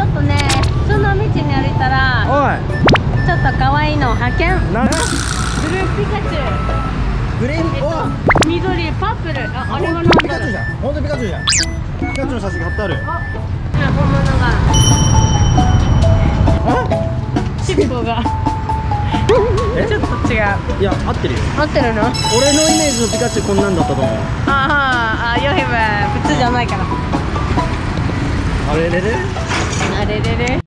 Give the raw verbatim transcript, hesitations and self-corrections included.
ちょっとね、普通の道に歩いたらちょっと可愛いのを発見。何？ブルーピカチュウ、グリーン、えっと、緑、パープル、あ、あれは何だろう。ピカチュウじゃん、ほんとピカチュウじゃん。ピカチュウの写真貼ってある。あ、本物が尻尾がちょっと違う。いや、合ってるよ。合ってるの？俺のイメージのピカチュウこんなんだったと思う。あー、あー、ヨヘム、普通じゃないから。あれれれ？あれれれ？